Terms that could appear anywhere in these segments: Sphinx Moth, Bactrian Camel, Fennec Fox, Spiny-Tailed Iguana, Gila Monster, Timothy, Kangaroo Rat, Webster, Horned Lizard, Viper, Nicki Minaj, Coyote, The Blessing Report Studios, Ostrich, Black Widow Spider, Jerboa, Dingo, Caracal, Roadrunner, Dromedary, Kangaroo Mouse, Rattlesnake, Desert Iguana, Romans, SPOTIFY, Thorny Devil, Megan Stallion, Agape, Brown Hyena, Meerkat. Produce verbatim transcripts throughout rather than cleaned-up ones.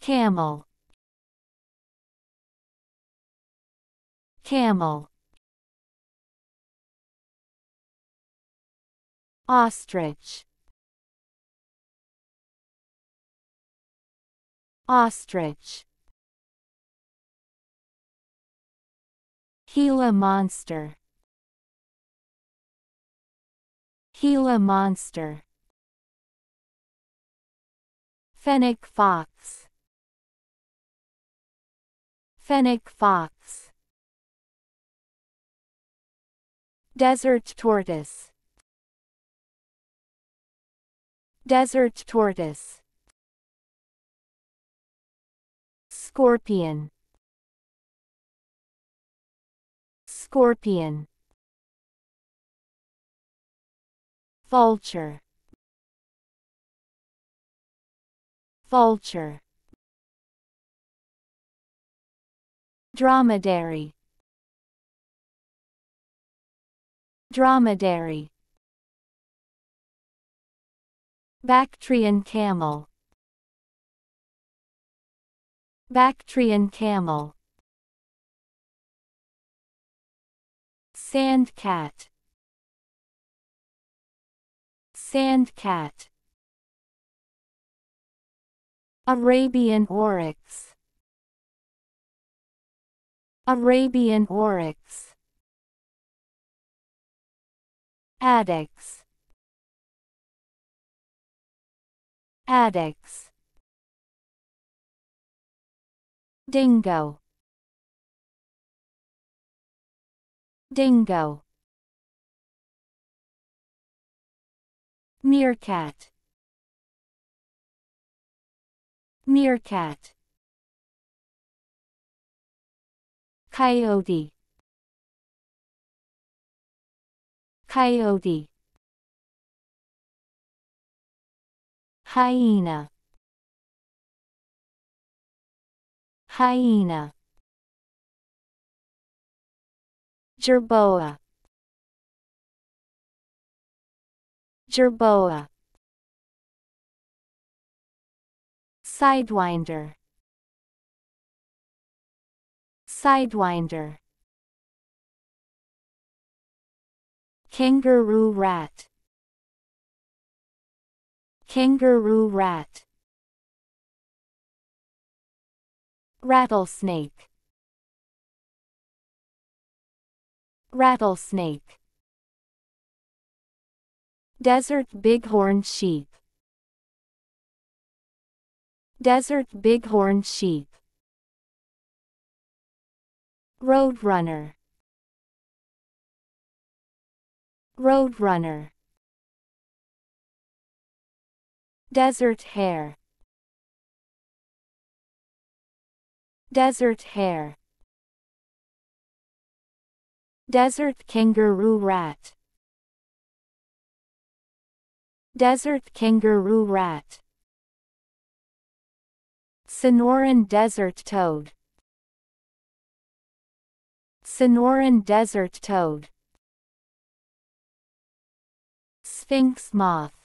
Camel, camel. Ostrich, ostrich. Gila Monster, Gila Monster. Fennec Fox, Fennec Fox. Desert Tortoise, Desert Tortoise. Scorpion, scorpion. Vulture, vulture. Dromedary, dromedary. Bactrian camel, Bactrian camel. Sand cat, sand cat. Arabian oryx, Arabian oryx. Addax, Addax. Dingo, dingo. Meerkat, meerkat. Coyote, coyote. Hyena, hyena. Jerboa, jerboa. Sidewinder, sidewinder. Kangaroo rat, kangaroo rat. Rattlesnake, rattlesnake. Desert bighorn sheep, desert bighorn sheep. Roadrunner, roadrunner. Desert hare, desert hare. Desert kangaroo rat, desert kangaroo rat. Sonoran desert toad, Sonoran desert toad. Sphinx moth,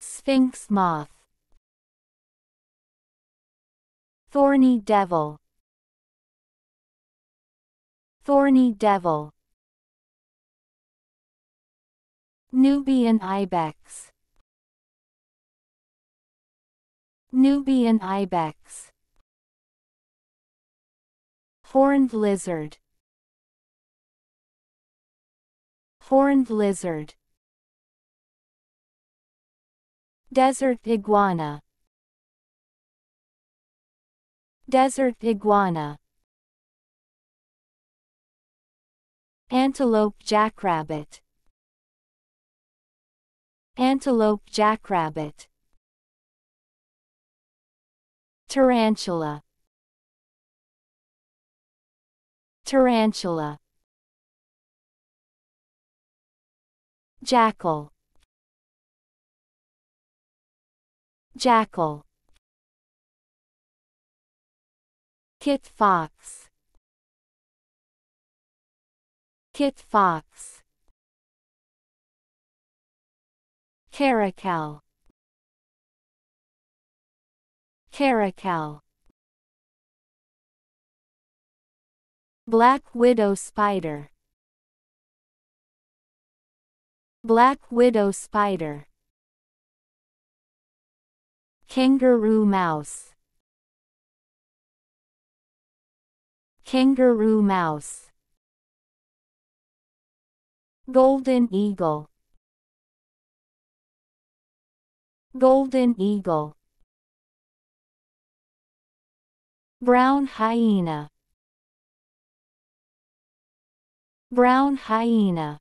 Sphinx moth. Thorny devil, Thorny Devil. Nubian Ibex, Nubian Ibex. Horned Lizard, Horned Lizard. Desert Iguana, Desert Iguana. Antelope jackrabbit, antelope jackrabbit. Tarantula, tarantula. Jackal, jackal. Kit fox, Kit Fox, Caracal, Caracal, Black Widow Spider, Black Widow Spider, Kangaroo Mouse, Kangaroo Mouse, Golden Eagle, Golden Eagle, Brown Hyena, Brown Hyena,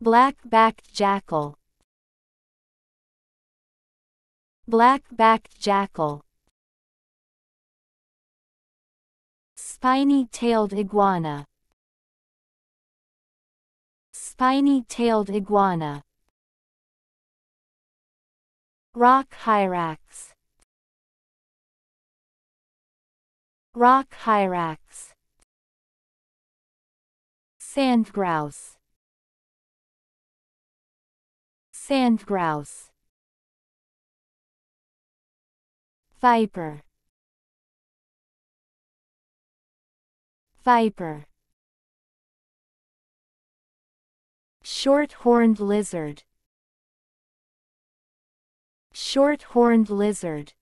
Black-backed Jackal, Black-backed Jackal, Spiny-tailed Iguana, Spiny-tailed Iguana, Rock Hyrax, Rock Hyrax, Sand Grouse, Sand Grouse, Viper, Viper, Short-horned Lizard, Short-horned Lizard.